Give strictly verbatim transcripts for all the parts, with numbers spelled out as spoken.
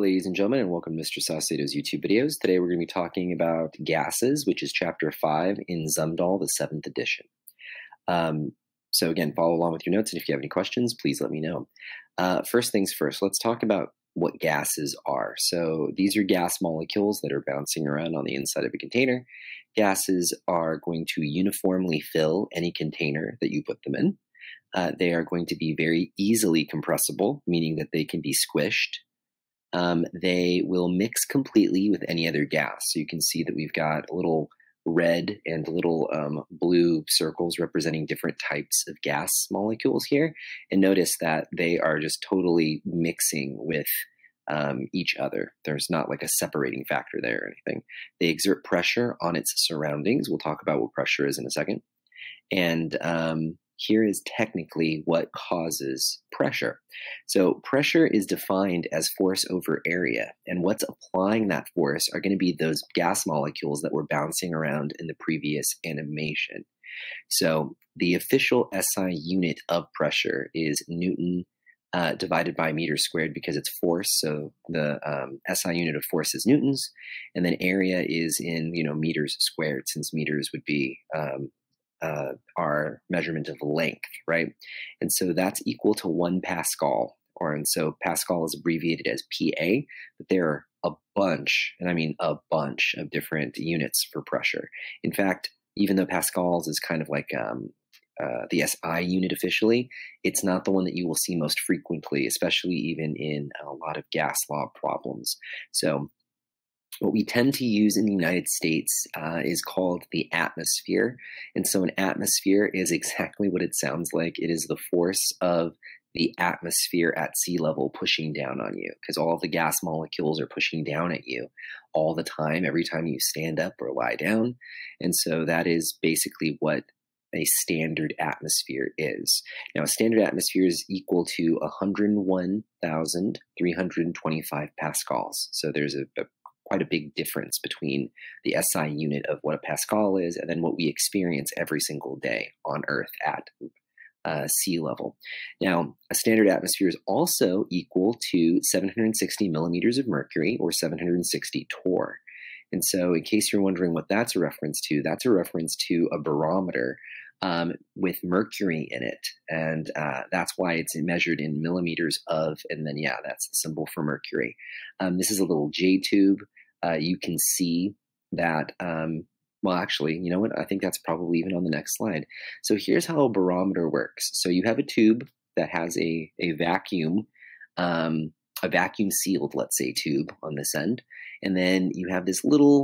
ladies and gentlemen, and welcome to Mister Saucedo's YouTube videos. Today we're going to be talking about gases, which is chapter five in Zumdahl, the seventh edition. Um, so again, follow along with your notes, and if you have any questions, please let me know. Uh, first things first, let's talk about what gases are. So these are gas molecules that are bouncing around on the inside of a container. Gases are going to uniformly fill any container that you put them in. Uh, they are going to be very easily compressible, meaning that they can be squished. Um, they will mix completely with any other gas. So you can see that we've got little red and little um, blue circles representing different types of gas molecules here. And notice that they are just totally mixing with um, each other. There's not like a separating factor there or anything. They exert pressure on its surroundings. We'll talk about what pressure is in a second. And um, here is technically what causes pressure. So pressure is defined as force over area, and what's applying that force are going to be those gas molecules that were bouncing around in the previous animation. So the official S I unit of pressure is Newton uh, divided by meter squared, because it's force. So the um, S I unit of force is newtons, and then area is in you know meters squared, since meters would be um, Uh, our measurement of length, right? And so that's equal to one Pascal, or and so Pascal is abbreviated as P A, but there are a bunch, and I mean a bunch of different units for pressure. In fact, even though Pascal's is kind of like um, uh, the S I unit officially, it's not the one that you will see most frequently, especially even in a lot of gas law problems. So what we tend to use in the United States uh, is called the atmosphere. And so an atmosphere is exactly what it sounds like. It is the force of the atmosphere at sea level pushing down on you, because all the gas molecules are pushing down at you all the time, every time you stand up or lie down. And so that is basically what a standard atmosphere is. Now, a standard atmosphere is equal to one hundred one thousand three hundred twenty-five pascals. So there's a, a quite a big difference between the S I unit of what a Pascal is and then what we experience every single day on Earth at uh, sea level. Now, a standard atmosphere is also equal to seven hundred sixty millimeters of mercury, or seven hundred sixty torr. And so in case you're wondering what that's a reference to, that's a reference to a barometer um, with mercury in it. And uh, that's why it's measured in millimeters of, and then, yeah, that's the symbol for mercury. Um, this is a little J-tube. Uh, you can see that, um, well, actually, you know what? I think that's probably even on the next slide. So here's how a barometer works. So you have a tube that has a, a vacuum, um, a vacuum sealed, let's say, tube on this end. And then you have this little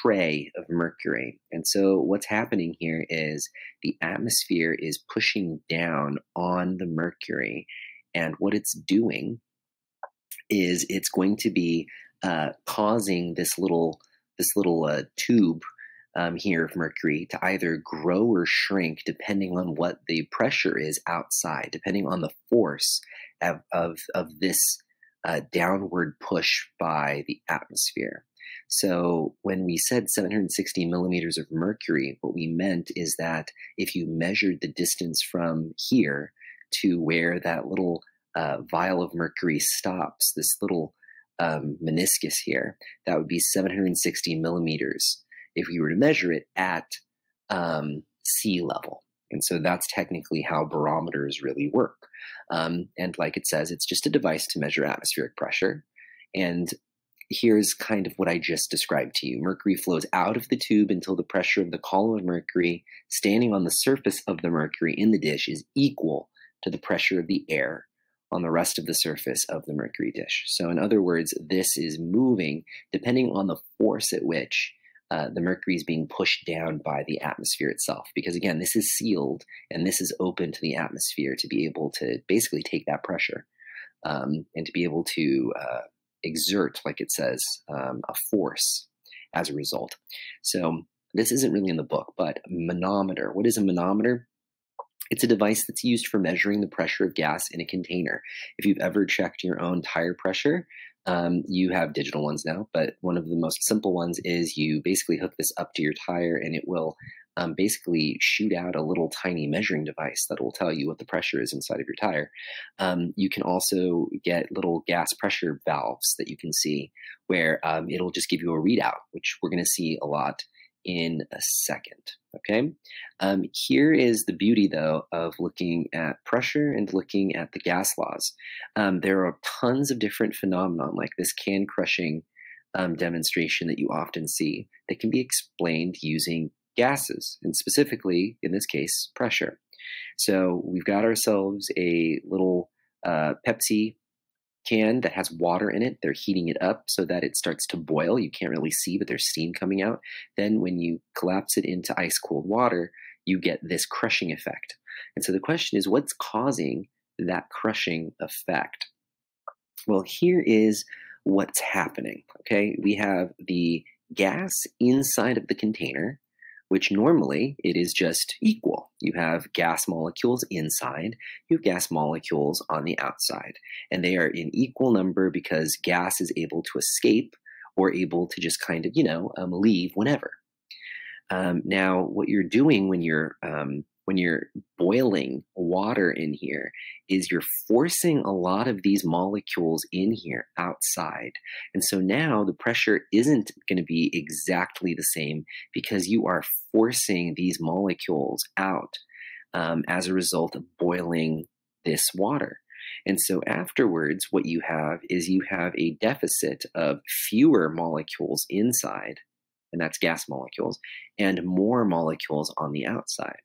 tray of mercury. And so what's happening here is the atmosphere is pushing down on the mercury. And what it's doing is it's going to be Uh, causing this little this little uh, tube um, here of mercury to either grow or shrink, depending on what the pressure is outside, depending on the force of of, of this uh, downward push by the atmosphere. So when we said seven hundred sixty millimeters of mercury, what we meant is that if you measured the distance from here to where that little uh, vial of mercury stops, this little Um, meniscus here, that would be seven hundred sixty millimeters if we were to measure it at um, sea level. And so that's technically how barometers really work. Um, and like it says, it's just a device to measure atmospheric pressure. And here's kind of what I just described to you. Mercury flows out of the tube until the pressure of the column of mercury standing on the surface of the mercury in the dish is equal to the pressure of the air on the rest of the surface of the mercury dish. So in other words, this is moving depending on the force at which uh, the mercury is being pushed down by the atmosphere itself. Because again, this is sealed and this is open to the atmosphere to be able to basically take that pressure um, and to be able to uh, exert, like it says, um, a force as a result. So this isn't really in the book, but manometer. What is a manometer? It's a device that's used for measuring the pressure of gas in a container. If you've ever checked your own tire pressure, um, you have digital ones now, but one of the most simple ones is you basically hook this up to your tire and it will um, basically shoot out a little tiny measuring device that will tell you what the pressure is inside of your tire. Um, you can also get little gas pressure valves that you can see where um, it'll just give you a readout, which we're going to see a lot in a second. Okay. Um, here is the beauty, though, of looking at pressure and looking at the gas laws. Um, there are tons of different phenomena like this can crushing um, demonstration that you often see that can be explained using gases, and specifically, in this case, pressure. So we've got ourselves a little uh, Pepsi can that has water in it. They're heating it up so that it starts to boil. You can't really see, but there's steam coming out. Then when you collapse it into ice-cold water, you get this crushing effect. And so the question is, what's causing that crushing effect? Well, here is what's happening, okay? We have the gas inside of the container, which normally it is just equal. You have gas molecules inside, you have gas molecules on the outside, and they are in equal number because gas is able to escape or able to just kind of, you know, um, leave whenever. Um, now, what you're doing when you're, um, when you're boiling water in here is you're forcing a lot of these molecules in here outside. And so now the pressure isn't going to be exactly the same because you are forcing these molecules out um, as a result of boiling this water. And so afterwards, what you have is you have a deficit of fewer molecules inside, and that's gas molecules, and more molecules on the outside.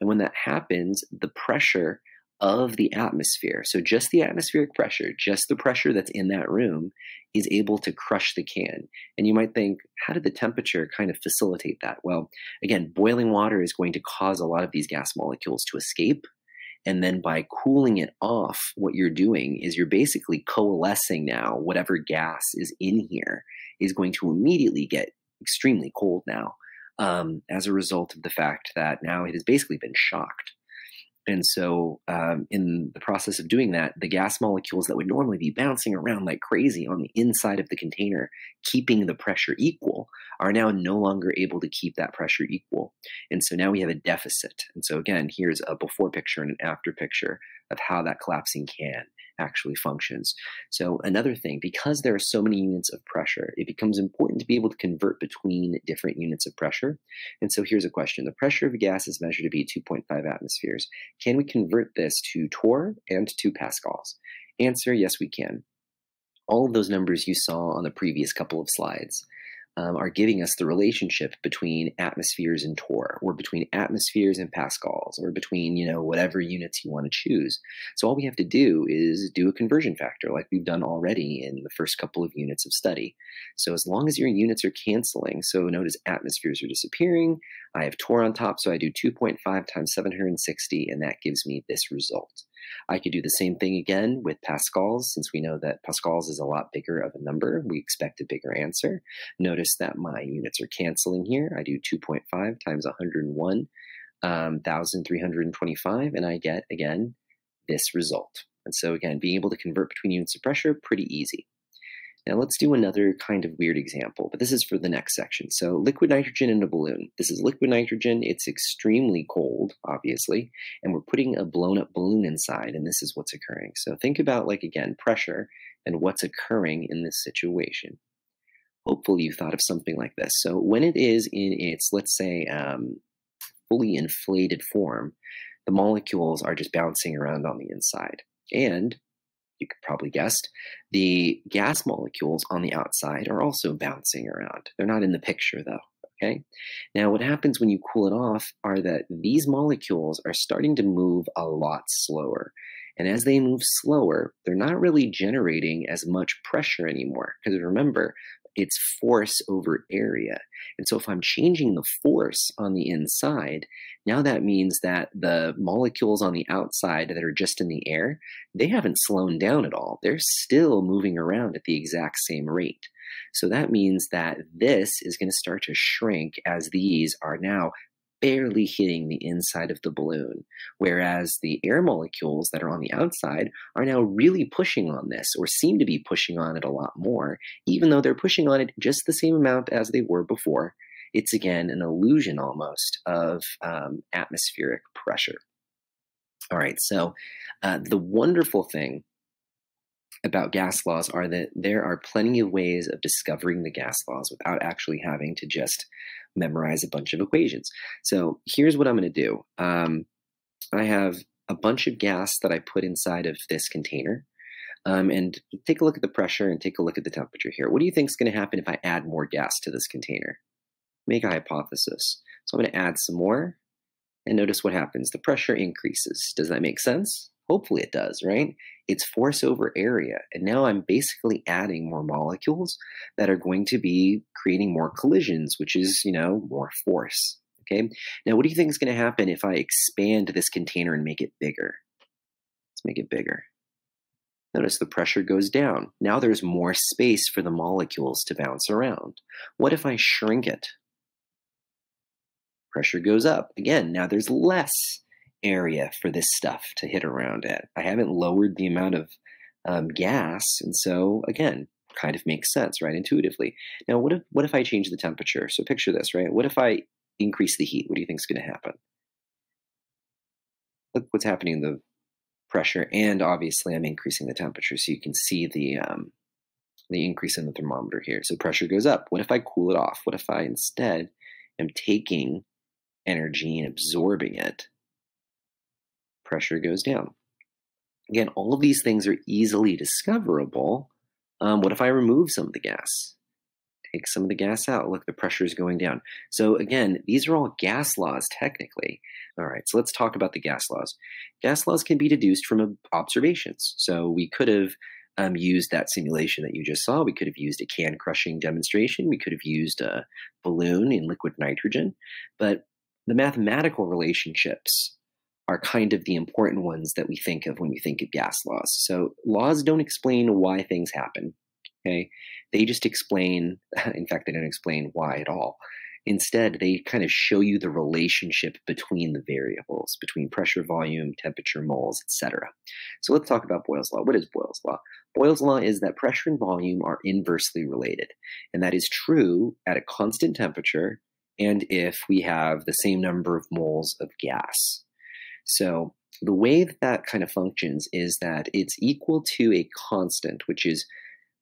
And when that happens, the pressure of the atmosphere, so just the atmospheric pressure, just the pressure that's in that room, is able to crush the can. And you might think, how did the temperature kind of facilitate that? Well, again, boiling water is going to cause a lot of these gas molecules to escape. And then by cooling it off, what you're doing is you're basically coalescing now. Whatever gas is in here is going to immediately get extremely cold now. Um, as a result of the fact that now it has basically been shocked. And so um, in the process of doing that, the gas molecules that would normally be bouncing around like crazy on the inside of the container, keeping the pressure equal, are now no longer able to keep that pressure equal. And so now we have a deficit. And so again, here's a before picture and an after picture of how that collapsing can actually functions. So another thing, because there are so many units of pressure, it becomes important to be able to convert between different units of pressure. And so here's a question. The pressure of a gas is measured to be two point five atmospheres. Can we convert this to torr and to pascals? Answer, yes, we can. All of those numbers you saw on the previous couple of slides um, are giving us the relationship between atmospheres and torr, or between atmospheres and pascals, or between, you know, whatever units you want to choose. So all we have to do is do a conversion factor like we've done already in the first couple of units of study. So as long as your units are canceling, so notice atmospheres are disappearing, I have torr on top, so I do two point five times seven hundred sixty, and that gives me this result. I could do the same thing again with pascals, since we know that pascals is a lot bigger of a number. We expect a bigger answer. Notice that my units are canceling here. I do two point five times one hundred one, um, one thousand three hundred twenty-five, and I get, again, this result. And so, again, being able to convert between units of pressure, pretty easy. Now let's do another kind of weird example, but this is for the next section. So liquid nitrogen in a balloon. This is liquid nitrogen. It's extremely cold, obviously, and we're putting a blown up balloon inside, and this is what's occurring. So think about, like, again, pressure and what's occurring in this situation. Hopefully you thought of something like this. So when it is in its, let's say, um, fully inflated form, the molecules are just bouncing around on the inside. And you could probably guess, the gas molecules on the outside are also bouncing around. They're not in the picture, though, okay? Now, what happens when you cool it off are that these molecules are starting to move a lot slower. And as they move slower, they're not really generating as much pressure anymore. Because remember, it's force over area. And so if I'm changing the force on the inside, now that means that the molecules on the outside that are just in the air, they haven't slowed down at all. They're still moving around at the exact same rate. So that means that this is going to start to shrink as these are now barely hitting the inside of the balloon, whereas the air molecules that are on the outside are now really pushing on this, or seem to be pushing on it a lot more, even though they're pushing on it just the same amount as they were before. it's again an illusion almost of um, atmospheric pressure. All right, so uh, the wonderful thing about gas laws are that there are plenty of ways of discovering the gas laws without actually having to just memorize a bunch of equations. So here's what I'm going to do. Um, I have a bunch of gas that I put inside of this container. Um, and take a look at the pressure and take a look at the temperature here. What do you think is going to happen if I add more gas to this container? Make a hypothesis. So I'm going to add some more. And notice what happens. The pressure increases. Does that make sense? Hopefully it does, right? It's force over area. And now I'm basically adding more molecules that are going to be creating more collisions, which is, you know, more force. Okay. Now, what do you think is going to happen if I expand this container and make it bigger? Let's make it bigger. Notice the pressure goes down. Now there's more space for the molecules to bounce around. What if I shrink it? Pressure goes up. Again, now there's less area for this stuff to hit around at. I haven't lowered the amount of um, gas, and so again, kind of makes sense, right? Intuitively. Now, what if what if I change the temperature? So picture this, right? What if I increase the heat? What do you think is going to happen? Look what's happening to the pressure, and obviously I'm increasing the temperature, so you can see the um, the increase in the thermometer here. So pressure goes up. What if I cool it off? What if I instead am taking energy and absorbing it? Pressure goes down. Again, all of these things are easily discoverable. Um, what if I remove some of the gas? Take some of the gas out. Look, the pressure is going down. So again, these are all gas laws technically. All right, so let's talk about the gas laws. Gas laws can be deduced from observations. So we could have um, used that simulation that you just saw. We could have used a can crushing demonstration. We could have used a balloon in liquid nitrogen. But the mathematical relationships are kind of the important ones that we think of when we think of gas laws. So laws don't explain why things happen, okay? They just explain, in fact, they don't explain why at all. Instead, they kind of show you the relationship between the variables, between pressure, volume, temperature, moles, et cetera. So let's talk about Boyle's law. What is Boyle's law? Boyle's law is that pressure and volume are inversely related, and that is true at a constant temperature and if we have the same number of moles of gas. So the way that that kind of functions is that it's equal to a constant, which is,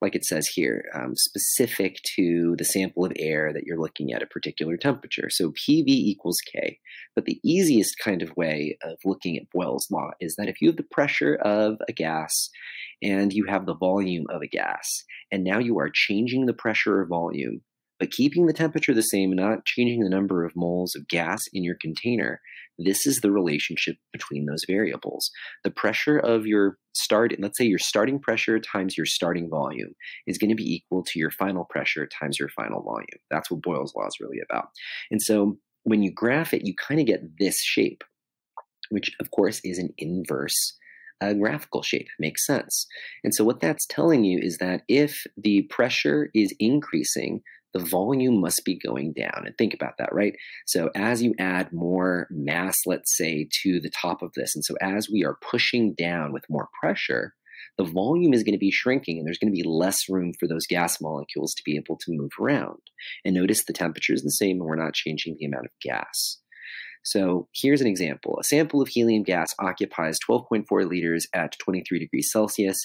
like it says here, um, specific to the sample of air that you're looking at a particular temperature. So P V equals K. But the easiest kind of way of looking at Boyle's law is that if you have the pressure of a gas and you have the volume of a gas, and now you are changing the pressure or volume, but keeping the temperature the same and not changing the number of moles of gas in your container, this is the relationship between those variables. The pressure of your start, let's say your starting pressure times your starting volume is going to be equal to your final pressure times your final volume. That's what Boyle's law is really about. And so when you graph it, you kind of get this shape, which of course is an inverse uh, graphical shape. It makes sense. And so what that's telling you is that if the pressure is increasing, the volume must be going down. And think about that, right? So as you add more mass, let's say, to the top of this, and so as we are pushing down with more pressure, the volume is going to be shrinking and there's going to be less room for those gas molecules to be able to move around. And notice the temperature is the same and we're not changing the amount of gas. So here's an example. A sample of helium gas occupies twelve point four liters at twenty-three degrees Celsius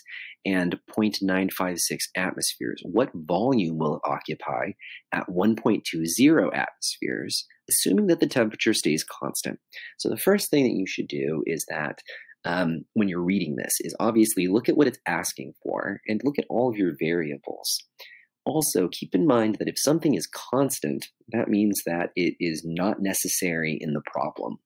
and zero point nine five six atmospheres. What volume will it occupy at one point two zero atmospheres, assuming that the temperature stays constant? So the first thing that you should do is that um, when you're reading this is obviously look at what it's asking for and look at all of your variables. Also, keep in mind that if something is constant, that means that it is not necessary in the problem.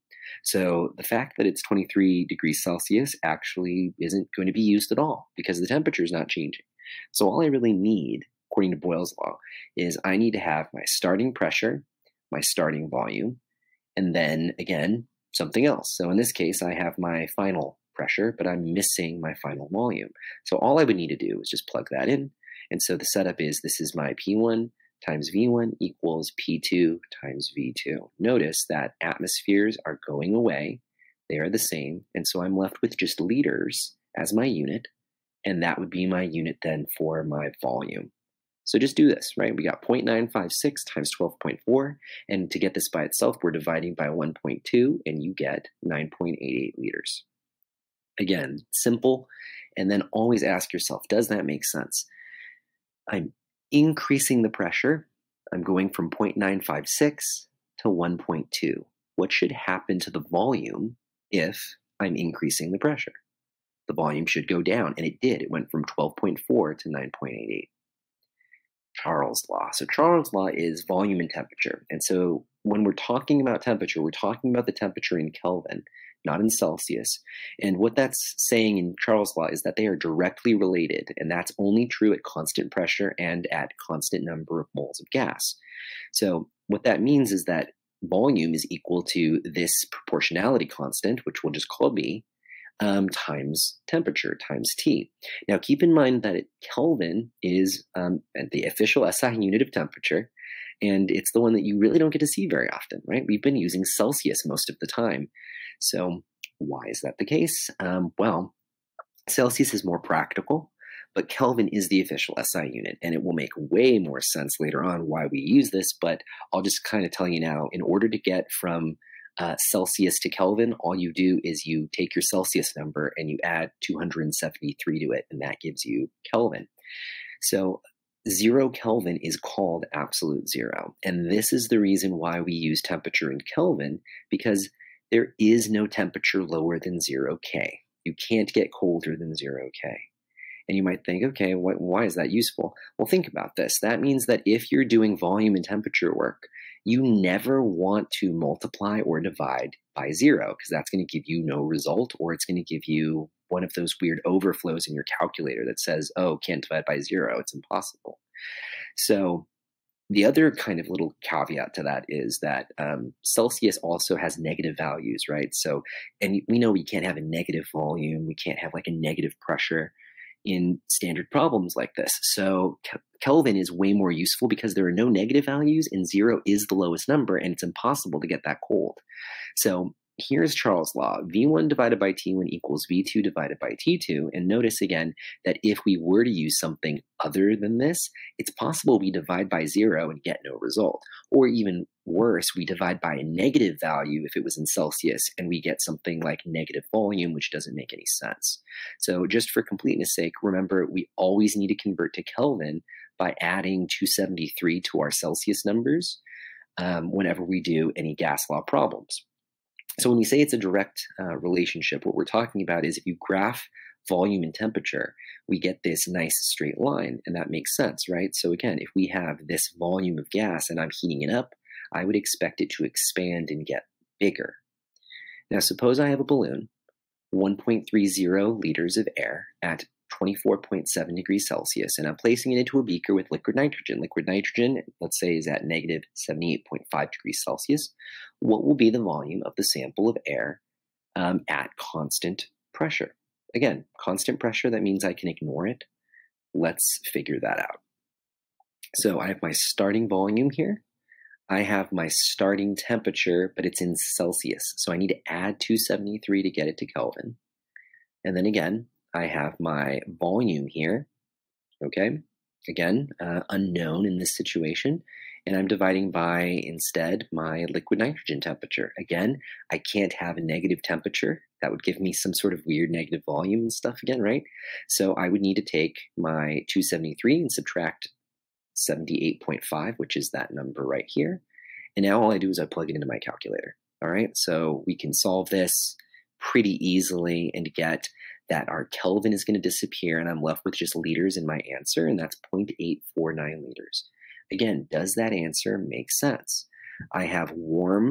So the fact that it's twenty-three degrees Celsius actually isn't going to be used at all because the temperature is not changing. So all I really need, according to Boyle's law, is I need to have my starting pressure, my starting volume, and then again, something else. So in this case, I have my final pressure, but I'm missing my final volume. So all I would need to do is just plug that in. And so the setup is this is my P one times V one equals P two times V two. Notice that atmospheres are going away. They are the same. And so I'm left with just liters as my unit. And that would be my unit then for my volume. So just do this, right? We got zero point nine five six times twelve point four, and to get this by itself, we're dividing by one point two, and you get nine point eight eight liters. Again, simple, and then always ask yourself, does that make sense? I'm increasing the pressure. I'm going from zero point nine five six to one point two. What should happen to the volume if I'm increasing the pressure? The volume should go down, and it did. It went from twelve point four to nine point eight eight. Charles' law. So Charles' law is volume and temperature. And so when we're talking about temperature, we're talking about the temperature in Kelvin, not in Celsius. And what that's saying in Charles' law is that they are directly related, and that's only true at constant pressure and at constant number of moles of gas. So what that means is that volume is equal to this proportionality constant, which we'll just call B, Um, times temperature, times T. Now keep in mind that Kelvin is um, the official S I unit of temperature, and it's the one that you really don't get to see very often, right? We've been using Celsius most of the time. So why is that the case? Um, well, Celsius is more practical, but Kelvin is the official S I unit, and it will make way more sense later on why we use this, but I'll just kind of tell you now, in order to get from Uh, Celsius to Kelvin, all you do is you take your Celsius number and you add two hundred seventy-three to it, and that gives you Kelvin. So zero Kelvin is called absolute zero, and this is the reason why we use temperature in Kelvin, because there is no temperature lower than zero K. You can't get colder than zero K. And you might think, okay, wh- why is that useful? Well, think about this. That means that if you're doing volume and temperature work, you never want to multiply or divide by zero, because that's going to give you no result, or it's going to give you one of those weird overflows in your calculator that says, oh, can't divide by zero, it's impossible. So the other kind of little caveat to that is that um, Celsius also has negative values, right? So, and we know we can't have a negative volume, we can't have like a negative pressure in standard problems like this. So Kelvin is way more useful because there are no negative values, and zero is the lowest number, and it's impossible to get that cold. So here's Charles' law. V one divided by T one equals V two divided by T two. And notice again that if we were to use something other than this, it's possible we divide by zero and get no result. Or even worse, we divide by a negative value if it was in Celsius, and we get something like negative volume, which doesn't make any sense. So just for completeness sake, remember we always need to convert to Kelvin by adding two hundred seventy-three to our Celsius numbers um, whenever we do any gas law problems. So when we say it's a direct uh, relationship, what we're talking about is if you graph volume and temperature, we get this nice straight line, and that makes sense, right? So again, if we have this volume of gas and I'm heating it up, I would expect it to expand and get bigger. Now suppose I have a balloon, one point three zero liters of air at twenty-four point seven degrees Celsius, and I'm placing it into a beaker with liquid nitrogen. Liquid nitrogen, let's say, is at negative seventy-eight point five degrees Celsius. What will be the volume of the sample of air um, at constant pressure? Again, constant pressure, that means I can ignore it. Let's figure that out. So I have my starting volume here. I have my starting temperature, but it's in Celsius. So I need to add two hundred seventy-three to get it to Kelvin. And then again, I have my volume here, okay? Again, uh, unknown in this situation. And I'm dividing by, instead, my liquid nitrogen temperature. Again, I can't have a negative temperature. That would give me some sort of weird negative volume and stuff again, right? So I would need to take my two hundred seventy-three and subtract seventy-eight point five, which is that number right here. And now all I do is I plug it into my calculator, all right? So we can solve this pretty easily and get that our Kelvin is going to disappear, and I'm left with just liters in my answer, and that's zero point eight four nine liters. Again, does that answer make sense? I have warm,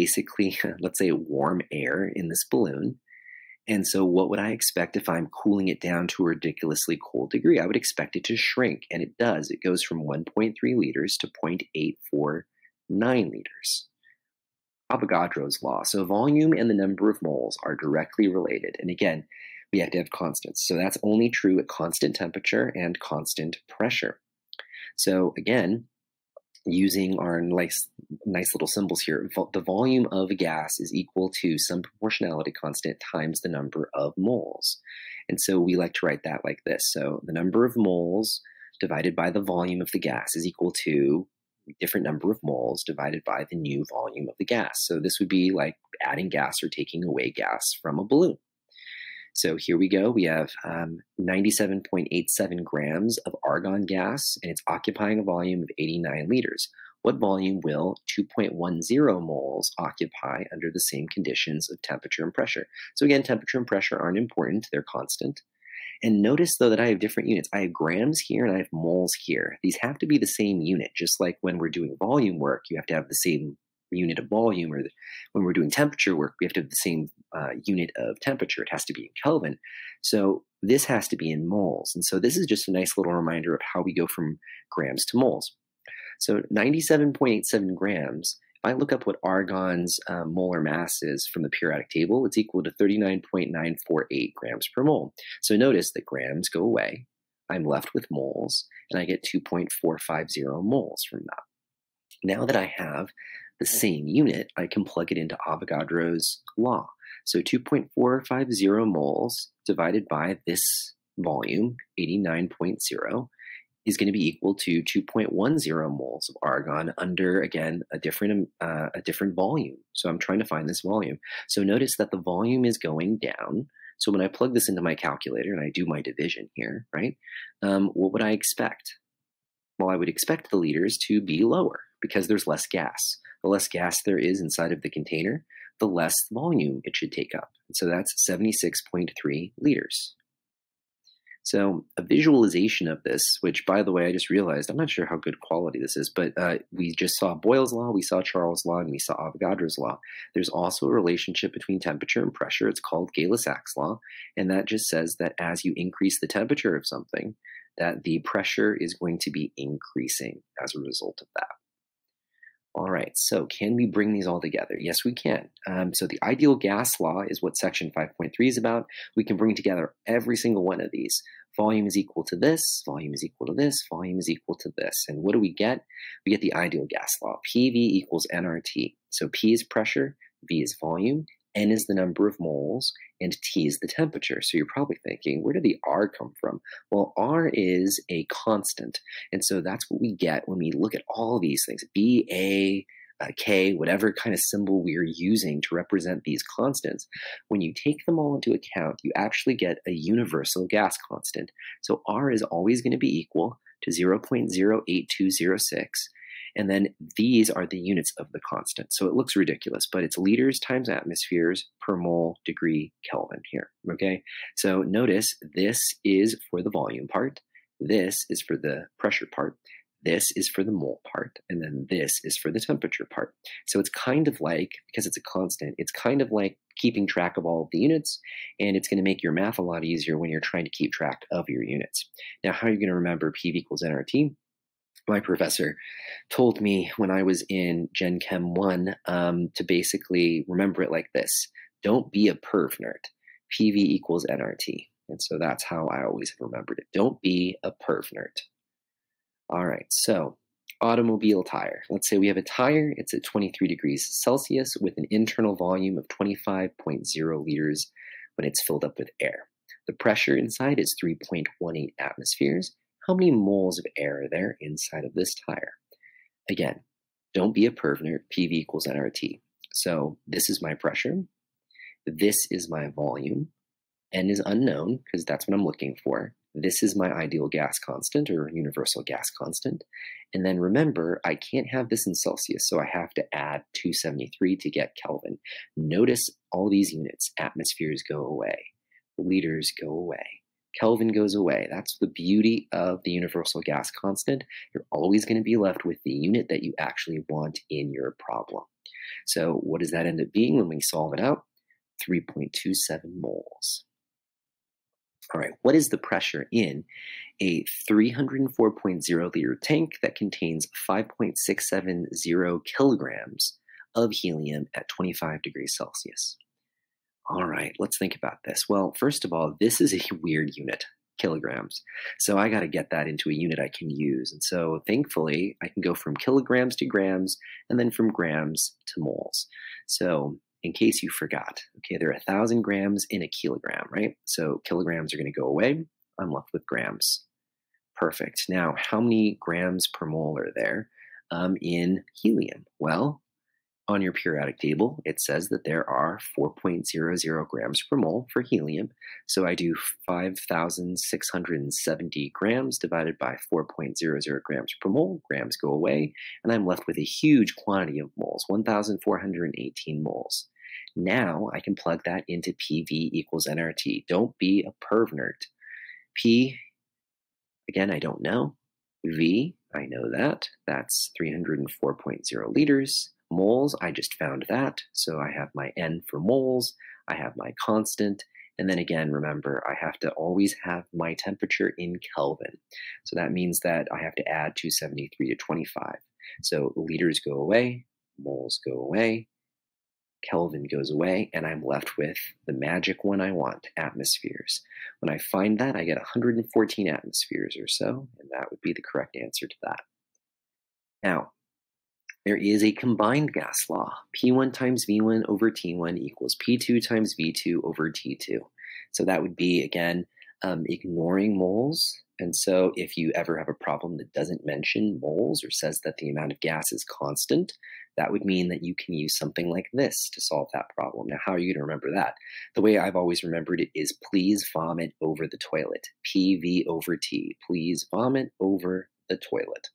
basically, let's say warm air in this balloon, and so what would I expect if I'm cooling it down to a ridiculously cold degree? I would expect it to shrink, and it does. It goes from one point three liters to zero point eight four nine liters. Avogadro's law. So volume and the number of moles are directly related, and again, we have to have constants. So that's only true at constant temperature and constant pressure. So again, using our nice, nice little symbols here, the volume of a gas is equal to some proportionality constant times the number of moles. And so we like to write that like this. So the number of moles divided by the volume of the gas is equal to a different number of moles divided by the new volume of the gas. So this would be like adding gas or taking away gas from a balloon. So here we go. We have um, ninety-seven point eight seven grams of argon gas, and it's occupying a volume of eighty-nine liters. What volume will two point one zero moles occupy under the same conditions of temperature and pressure? So again, temperature and pressure aren't important, they're constant. And notice though that I have different units. I have grams here and I have moles here. These have to be the same unit, just like when we're doing volume work, you have to have the same unit of volume, or the, when we're doing temperature work, we have to have the same uh, unit of temperature. It has to be in Kelvin. So this has to be in moles. And so this is just a nice little reminder of how we go from grams to moles. So ninety-seven point eight seven grams, if I look up what argon's uh, molar mass is from the periodic table, it's equal to thirty-nine point nine four eight grams per mole. So notice that grams go away, I'm left with moles, and I get two point four five zero moles from that. Now that I have the same unit, I can plug it into Avogadro's law. So two point four five zero moles divided by this volume, eighty-nine point zero, is going to be equal to two point one zero moles of argon under, again, a different, uh, a different volume. So I'm trying to find this volume. So notice that the volume is going down. So when I plug this into my calculator and I do my division here, right, um, what would I expect? Well, I would expect the liters to be lower because there's less gas. The less gas there is inside of the container, the less volume it should take up. So that's seventy-six point three liters. So a visualization of this, which, by the way, I just realized, I'm not sure how good quality this is, but uh, we just saw Boyle's law, we saw Charles' law, and we saw Avogadro's law. There's also a relationship between temperature and pressure. It's called Gay-Lussac's law, and that just says that as you increase the temperature of something, that the pressure is going to be increasing as a result of that. All right, so can we bring these all together? Yes, we can. Um, so the ideal gas law is what section five point three is about. We can bring together every single one of these. Volume is equal to this, volume is equal to this, volume is equal to this. And what do we get? We get the ideal gas law. P V equals n R T. So P is pressure, V is volume, N is the number of moles, and T is the temperature. So you're probably thinking, where did the R come from? Well, R is a constant. And so that's what we get when we look at all these things, B, A, uh, K, whatever kind of symbol we're using to represent these constants. When you take them all into account, you actually get a universal gas constant. So R is always going to be equal to zero point zero eight two zero six. And then these are the units of the constant. So it looks ridiculous, but it's liters times atmospheres per mole degree Kelvin here, okay? So notice this is for the volume part, this is for the pressure part, this is for the mole part, and then this is for the temperature part. So it's kind of like, because it's a constant, it's kind of like keeping track of all of the units, and it's going to make your math a lot easier when you're trying to keep track of your units. Now, how are you going to remember P V equals n R T? My professor told me when I was in Gen Chem one um, to basically remember it like this. Don't be a perv nerd. P V equals n R T. And so that's how I always have remembered it. Don't be a perv nerd. All right, so automobile tire. Let's say we have a tire. It's at twenty-three degrees Celsius with an internal volume of twenty-five point zero liters when it's filled up with air. The pressure inside is three point one eight atmospheres. How many moles of air are there inside of this tire? Again, don't be a perv nerd. P V equals n R T. So this is my pressure. This is my volume. N is unknown because that's what I'm looking for. This is my ideal gas constant or universal gas constant. And then remember, I can't have this in Celsius, so I have to add two seventy-three to get Kelvin. Notice all these units. Atmospheres go away. Liters go away. Kelvin goes away. That's the beauty of the universal gas constant. You're always going to be left with the unit that you actually want in your problem. So what does that end up being when we solve it out? three point two seven moles. All right, what is the pressure in a three hundred four point zero liter tank that contains five point six seven zero kilograms of helium at twenty-five degrees Celsius? All right, let's think about this. Well, first of all, this is a weird unit, kilograms. So I got to get that into a unit I can use. And so thankfully, I can go from kilograms to grams, and then from grams to moles. So in case you forgot, okay, there are one thousand grams in a kilogram, right? So kilograms are going to go away. I'm left with grams. Perfect. Now, how many grams per mole are there um, in helium? Well, on your periodic table, it says that there are four point zero zero grams per mole for helium. So I do five thousand six hundred seventy grams divided by four point zero zero grams per mole. Grams go away, and I'm left with a huge quantity of moles, one thousand four hundred eighteen moles. Now I can plug that into P V equals n R T. Don't be a pervert. P, again, I don't know. V, I know that. That's three hundred four point zero liters. Moles, I just found that. So I have my N for moles. I have my constant. And then again, remember, I have to always have my temperature in Kelvin. So that means that I have to add two seventy-three to twenty-five. So liters go away. Moles go away. Kelvin goes away, and I'm left with the magic one I want, atmospheres. When I find that, I get one hundred fourteen atmospheres or so, and that would be the correct answer to that. Now, there is a combined gas law. P one times V one over T one equals P two times V two over T two. So that would be, again, um, ignoring moles. And so if you ever have a problem that doesn't mention moles or says that the amount of gas is constant, that would mean that you can use something like this to solve that problem. Now, how are you going to remember that? The way I've always remembered it is please vomit over the toilet. P V over T. Please vomit over the toilet.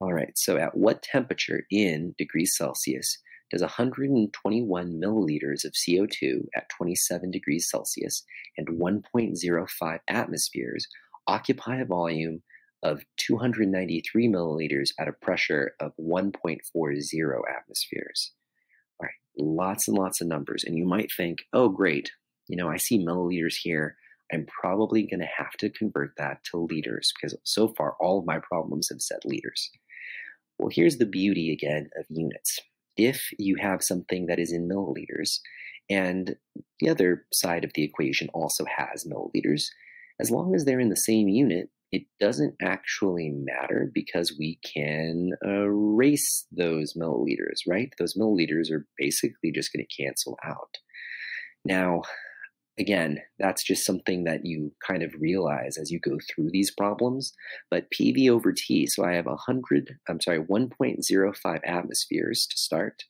All right, so at what temperature in degrees Celsius does one hundred twenty-one milliliters of C O two at twenty-seven degrees Celsius and one point zero five atmospheres occupy a volume of two hundred ninety-three milliliters at a pressure of one point four zero atmospheres? All right, lots and lots of numbers. And you might think, oh, great, you know, I see milliliters here. I'm probably going to have to convert that to liters because so far all of my problems have said liters. Well, here's the beauty again of units. If you have something that is in milliliters and the other side of the equation also has milliliters, as long as they're in the same unit, it doesn't actually matter because we can erase those milliliters, right? Those milliliters are basically just going to cancel out. Now, again, that's just something that you kind of realize as you go through these problems. But P V over T, so I have one hundred, I'm sorry, one point zero five atmospheres to start.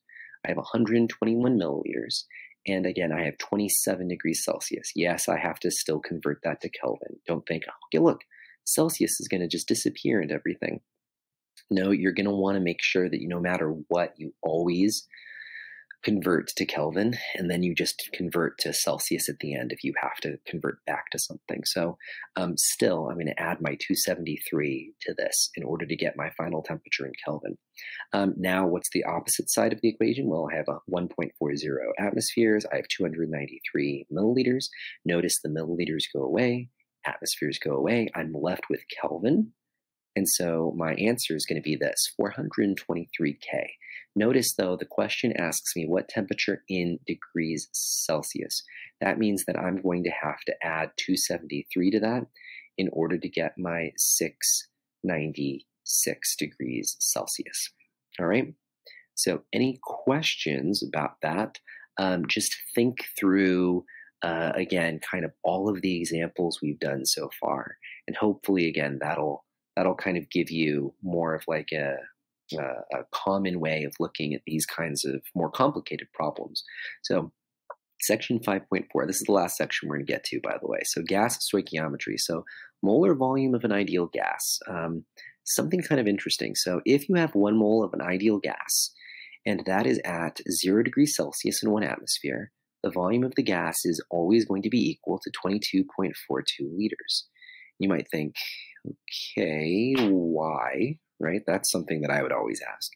I have one hundred twenty-one milliliters. And again, I have twenty-seven degrees Celsius. Yes, I have to still convert that to Kelvin. Don't think, okay, look, Celsius is going to just disappear and everything. No, you're going to want to make sure that you, no matter what, you always convert to Kelvin, and then you just convert to Celsius at the end if you have to convert back to something. So um, still, I'm going to add my two seventy-three to this in order to get my final temperature in Kelvin. Um, now, what's the opposite side of the equation? Well, I have a one point four zero atmospheres. I have two hundred ninety-three milliliters. Notice the milliliters go away. Atmospheres go away. I'm left with Kelvin. And so my answer is going to be this, four hundred twenty-three K. Notice, though, the question asks me what temperature in degrees Celsius. That means that I'm going to have to add two seventy-three to that in order to get my six hundred ninety-six degrees Celsius. All right. So any questions about that? Um, just think through, uh, again, kind of all of the examples we've done so far. And hopefully, again, that'll that'll kind of give you more of like a Uh, a common way of looking at these kinds of more complicated problems. So section five point four, this is the last section we're going to get to, by the way. So gas stoichiometry. So molar volume of an ideal gas. Um, something kind of interesting. So if you have one mole of an ideal gas, and that is at zero degrees Celsius in one atmosphere, the volume of the gas is always going to be equal to twenty-two point four two liters. You might think, okay, why? Right? That's something that I would always ask.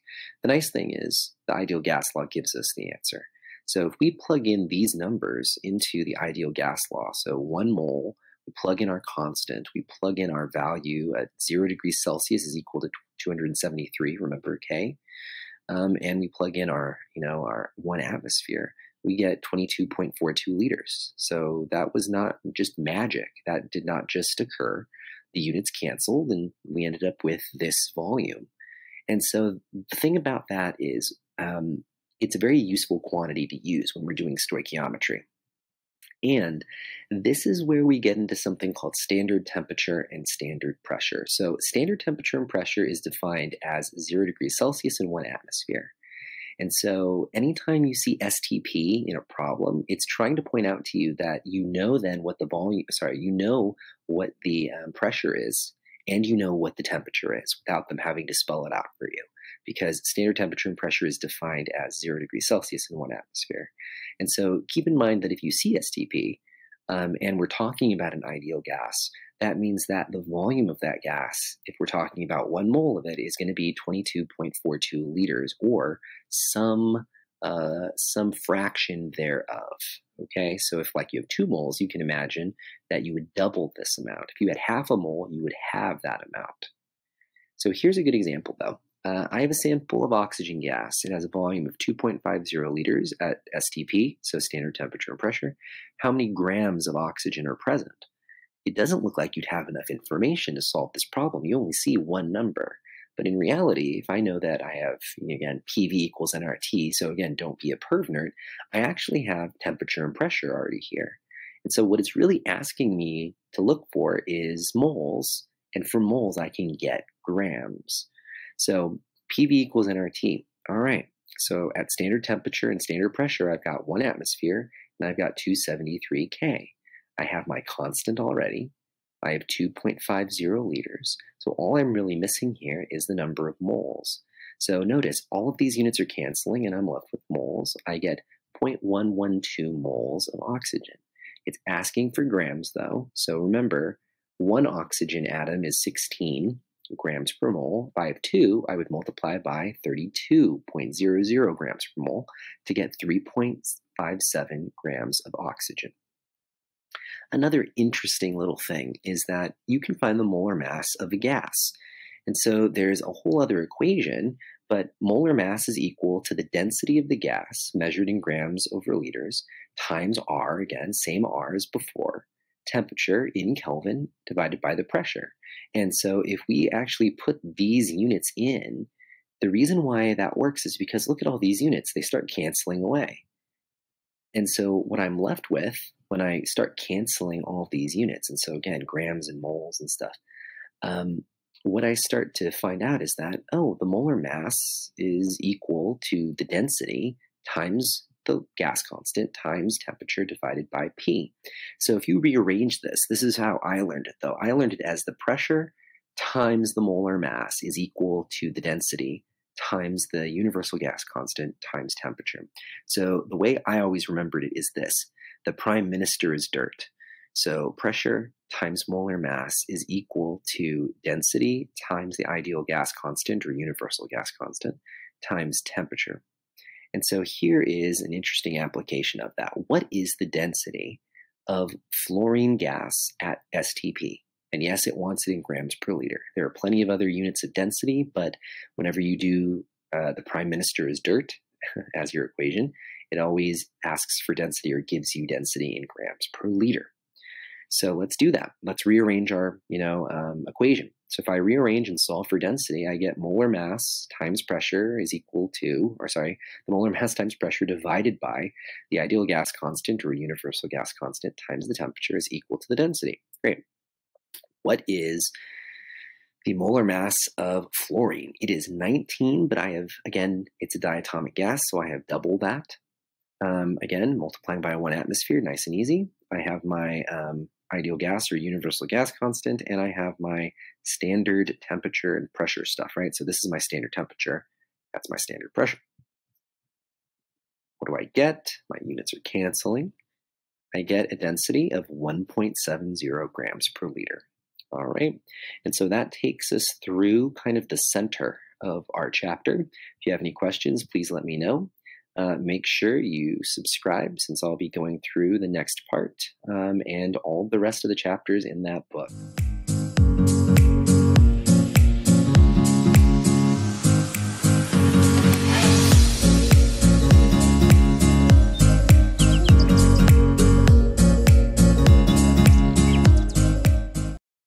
The nice thing is the ideal gas law gives us the answer. So if we plug in these numbers into the ideal gas law, so one mole, we plug in our constant, we plug in our value at zero degrees Celsius is equal to two hundred seventy-three, remember K, um, and we plug in our, you know, our one atmosphere, we get twenty-two point four two liters. So that was not just magic. That did not just occur. The units canceled, and we ended up with this volume. And so the thing about that is um, it's a very useful quantity to use when we're doing stoichiometry. And this is where we get into something called standard temperature and standard pressure. So standard temperature and pressure is defined as zero degrees Celsius in one atmosphere. And so anytime you see S T P in a problem, it's trying to point out to you that you know then what the volume, sorry, you know what the um, pressure is, and you know what the temperature is without them having to spell it out for you, because standard temperature and pressure is defined as zero degrees Celsius in one atmosphere. And so keep in mind that if you see S T P um, and we're talking about an ideal gas, that means that the volume of that gas, if we're talking about one mole of it, is going to be twenty-two point four two liters or some uh, some fraction thereof. Okay, so if like you have two moles, you can imagine that you would double this amount. If you had half a mole, you would have that amount. So here's a good example though. Uh, I have a sample of oxygen gas. It has a volume of two point five zero liters at S T P, so standard temperature and pressure. How many grams of oxygen are present? It doesn't look like you'd have enough information to solve this problem. You only see one number. But in reality, if I know that I have, again, P V equals n R T, so again, don't be a pervnerd, I actually have temperature and pressure already here. And so what it's really asking me to look for is moles, and for moles, I can get grams. So P V equals n R T. All right, so at standard temperature and standard pressure, I've got one atmosphere, and I've got two hundred seventy-three K. I have my constant already. I have two point five zero liters. So all I'm really missing here is the number of moles. So notice all of these units are canceling and I'm left with moles. I get zero point one one two moles of oxygen. It's asking for grams though. So remember, one oxygen atom is sixteen grams per mole. If I have two, I would multiply by thirty-two point zero zero grams per mole to get three point five seven grams of oxygen. Another interesting little thing is that you can find the molar mass of a gas. And so there's a whole other equation, but molar mass is equal to the density of the gas measured in grams over liters times R, again, same R as before, temperature in Kelvin divided by the pressure. And so if we actually put these units in, the reason why that works is because look at all these units, they start canceling away. And so what I'm left with when I start canceling all these units, and so again, grams and moles and stuff, um, what I start to find out is that, oh, the molar mass is equal to the density times the gas constant times temperature divided by P. So if you rearrange this, this is how I learned it though. I learned it as the pressure times the molar mass is equal to the density times the universal gas constant times temperature. So the way I always remembered it is this. The prime minister is dirt. So pressure times molar mass is equal to density times the ideal gas constant or universal gas constant times temperature. And so here is an interesting application of that. What is the density of fluorine gas at S T P? And yes, it wants it in grams per liter. There are plenty of other units of density, but whenever you do uh, the prime minister is dirt as your equation, it always asks for density or gives you density in grams per liter. So let's do that. Let's rearrange our you know, um, equation. So if I rearrange and solve for density, I get molar mass times pressure is equal to, or sorry, the molar mass times pressure divided by the ideal gas constant or universal gas constant times the temperature is equal to the density. Great. What is the molar mass of fluorine? It is nineteen, but I have, again, it's a diatomic gas, so I have double that. Um, again, multiplying by one atmosphere, nice and easy. I have my um, ideal gas or universal gas constant, and I have my standard temperature and pressure stuff, right? So this is my standard temperature. That's my standard pressure. What do I get? My units are canceling. I get a density of one point seven zero grams per liter. All right, and so that takes us through kind of the center of our chapter. If you have any questions, please let me know. Uh, make sure you subscribe since I'll be going through the next part um, and all the rest of the chapters in that book.